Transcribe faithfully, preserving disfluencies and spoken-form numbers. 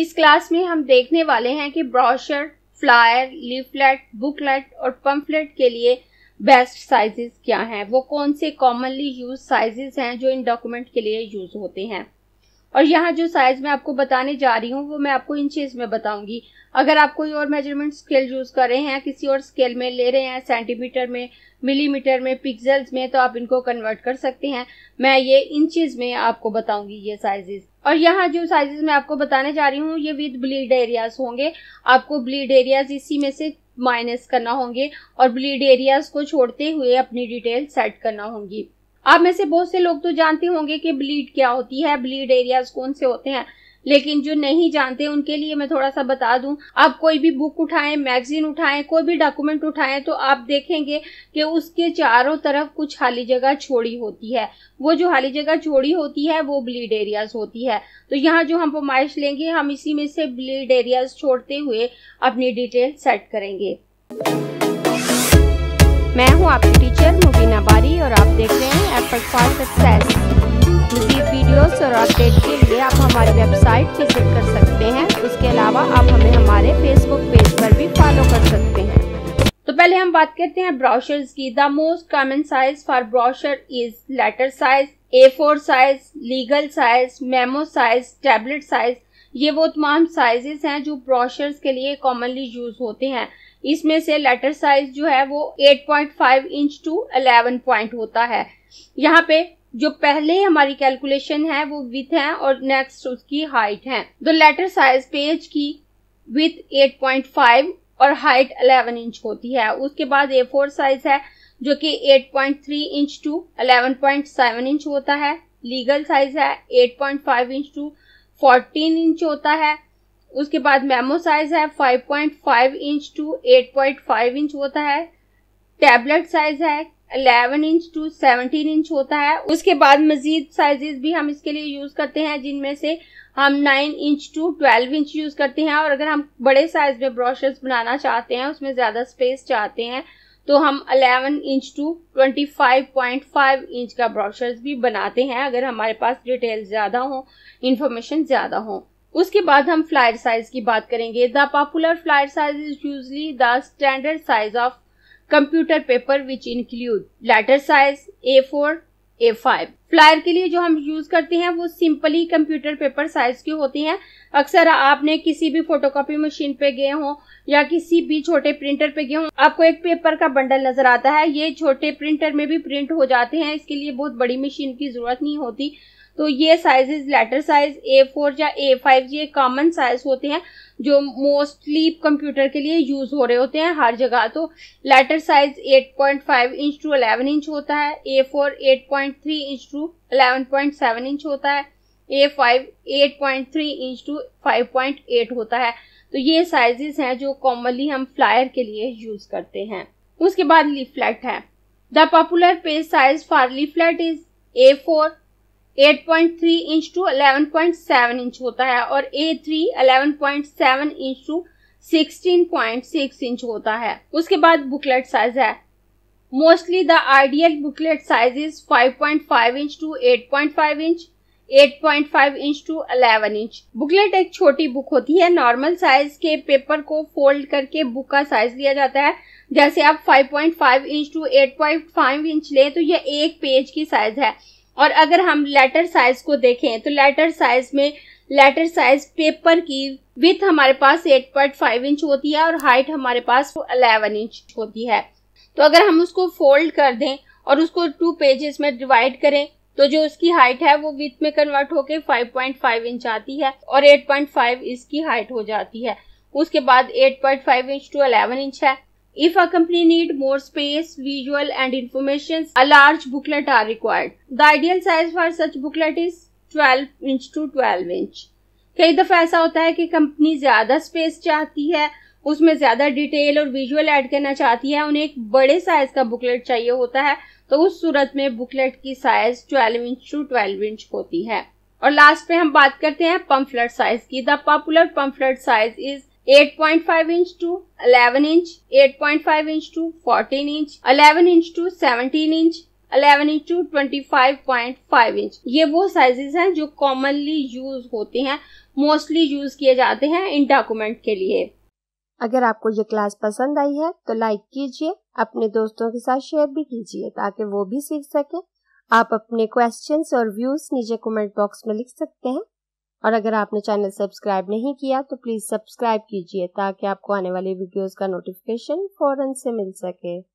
इस क्लास में हम देखने वाले हैं कि ब्रोशर, फ्लायर, लीफलेट, बुकलेट और पंफलेट के लिए बेस्ट साइजेस क्या हैं, वो कौन से कॉमनली यूज साइजेस हैं जो इन डॉक्यूमेंट के लिए यूज होते हैं। और यहाँ जो साइज मैं आपको बताने जा रही हूँ वो मैं आपको इंचेस में बताऊंगी। अगर आप कोई और मेजरमेंट स्केल यूज कर रहे हैं, किसी और स्केल में ले रहे हैं, सेंटीमीटर में, मिलीमीटर में, पिक्सेल्स में, तो आप इनको कन्वर्ट कर सकते हैं। मैं ये इंचेस में आपको बताऊंगी ये साइजेस। और यहाँ जो साइजेस मैं आपको बताने जा रही हूँ ये विद ब्लीड एरियाज होंगे। आपको ब्लीड एरियाज इसी में से माइनस करना होंगे और ब्लीड एरियाज को छोड़ते हुए अपनी डिटेल सेट करना होंगी। आप में से बहुत से लोग तो जानते होंगे कि ब्लीड क्या होती है, ब्लीड एरियाज कौन से होते हैं, लेकिन जो नहीं जानते उनके लिए मैं थोड़ा सा बता दूं। आप कोई भी बुक उठाएं, मैगजीन उठाएं, कोई भी डॉक्यूमेंट उठाएं तो आप देखेंगे कि उसके चारों तरफ कुछ खाली जगह छोड़ी होती है। वो जो खाली जगह छोड़ी होती है वो ब्लीड एरियाज होती है। तो यहाँ जो हम पैमाइश लेंगे हम इसी में से ब्लीड एरियाज छोड़ते हुए अपनी डिटेल सेट करेंगे। मैं हूँ आपकी टीचर मुबीना बारी और आप देख रहे हैं एफर्ट फॉर सक्सेस। मज़ीद वीडियोस और अपडेट के लिए आप हमारी वेबसाइट विजिट कर सकते हैं। उसके अलावा आप हमें हमारे फेसबुक पेज पर भी फॉलो कर सकते हैं। तो पहले हम बात करते हैं ब्रोशर्स की। The most common size for brochure is letter size, A four size, legal size, memo size, tablet size. ये वो तमाम साइजेस हैं जो ब्रोशर्स के लिए कॉमनली यूज होते हैं। इसमें से लेटर साइज जो है वो आठ पॉइंट पाँच इंच टू ग्यारह पॉइंट होता है। यहाँ पे जो पहले हमारी कैलकुलेशन है वो विथ है और नेक्स्ट उसकी हाइट है। तो लेटर साइज पेज की विथ आठ पॉइंट पाँच और हाइट ग्यारह इंच होती है। उसके बाद ए फोर साइज है जो कि आठ पॉइंट तीन इंच टू ग्यारह पॉइंट सात इंच होता है। लीगल साइज है आठ पॉइंट पाँच इंच टू चौदह इंच होता है। उसके बाद मेमो साइज है पाँच पॉइंट पाँच इंच टू आठ पॉइंट पाँच इंच होता है। टैबलेट साइज है ग्यारह इंच टू सत्रह इंच होता है। उसके बाद मजीद साइजेस भी हम इसके लिए यूज करते हैं जिनमें से हम नौ इंच टू बारह इंच यूज करते हैं। और अगर हम बड़े साइज में ब्रोशर्स बनाना चाहते हैं, उसमें ज्यादा स्पेस चाहते हैं, तो हम ग्यारह इंच टू पच्चीस पॉइंट पाँच इंच का ब्रोशर्स भी बनाते हैं, अगर हमारे पास डिटेल ज्यादा हो, इंफॉर्मेशन ज्यादा हो। उसके बाद हम फ्लायर साइज की बात करेंगे। The popular flyer size is usually the standard size of computer paper which include letter size A four, A five. Flyer के लिए जो हम यूज करते हैं वो सिंपली कंप्यूटर पेपर साइज के होते हैं। अक्सर आपने किसी भी फोटोकॉपी मशीन पे गए हो या किसी भी छोटे प्रिंटर पे गए हो, आपको एक पेपर का बंडल नजर आता है। ये छोटे प्रिंटर में भी प्रिंट हो जाते हैं, इसके लिए बहुत बड़ी मशीन की जरूरत नहीं होती। तो ये sizes letter size A four या ए फाइव ये कॉमन साइज होते हैं जो मोस्टली कंप्यूटर के लिए यूज हो रहे होते हैं हर जगह। तो लेटर साइज आठ पॉइंट पाँच इंच टू ग्यारह इंच होता है, ए फोर आठ पॉइंट तीन इंच टू ग्यारह पॉइंट सात इंच होता है, ए फाइव आठ पॉइंट तीन इंच टू पाँच पॉइंट आठ होता है। तो ये साइजेस हैं जो कॉमनली हम फ्लायर के लिए यूज करते हैं। उसके बाद लीफलेट है। The popular page size for leaflet is A four आठ पॉइंट तीन इंच टू ग्यारह पॉइंट सात इंच होता है और ए थ्री ग्यारह पॉइंट सात इंच टू सोलह पॉइंट छह इंच होता है। उसके बाद बुकलेट साइज है। Mostly the ideal booklet size is पाँच पॉइंट पाँच इंच टू आठ पॉइंट पाँच इंच, आठ पॉइंट पाँच इंच टू ग्यारह इंच। बुकलेट एक छोटी बुक होती है। नॉर्मल साइज के पेपर को फोल्ड करके बुक का साइज लिया जाता है। जैसे आप पाँच पॉइंट पाँच इंच टू आठ पॉइंट पाँच इंच ले तो यह एक पेज की साइज है। और अगर हम लेटर साइज को देखें तो लेटर साइज में लेटर साइज पेपर की विथ हमारे पास आठ पॉइंट पाँच इंच होती है और हाइट हमारे पास ग्यारह इंच होती है। तो अगर हम उसको फोल्ड कर दें और उसको टू पेजेस में डिवाइड करें तो जो उसकी हाइट है वो विथ में कन्वर्ट होके पाँच पॉइंट पाँच इंच आती है और आठ पॉइंट पाँच इसकी हाइट हो जाती है। उसके बाद आठ पॉइंट पाँच इंच टू ग्यारह इंच है। If a company need more space, visual and information, a large booklet are required. The ideal size for such booklet is twelve inch to twelve inch. कई दफा ऐसा होता है कि कंपनी ज्यादा स्पेस चाहती है, उसमें ज्यादा डिटेल और विजुअल ऐड करना चाहती है, उन्हें एक बड़े साइज का बुकलेट चाहिए होता है। तो उस सूरत में बुकलेट की size twelve inch to twelve inch होती है। और लास्ट पे हम बात करते हैं पंफलेट साइज की। The popular pamphlet size is आठ पॉइंट पाँच इंच टू ग्यारह इंच, आठ पॉइंट पाँच इंच टू चौदह इंच, ग्यारह इंच टू सत्रह inch, eleven into twenty five point five inch. ये वो साइजेस हैं जो कॉमनली यूज होते हैं, मोस्टली यूज किए जाते हैं इन डॉक्यूमेंट के लिए। अगर आपको ये क्लास पसंद आई है तो लाइक कीजिए, अपने दोस्तों के साथ शेयर भी कीजिए ताकि वो भी सीख सके। आप अपने क्वेश्चंस और व्यूज नीचे कमेंट बॉक्स में लिख सकते हैं, और अगर आपने चैनल सब्सक्राइब नहीं किया तो प्लीज सब्सक्राइब कीजिए ताकि आपको आने वाली वीडियोस का नोटिफिकेशन फौरन से मिल सके।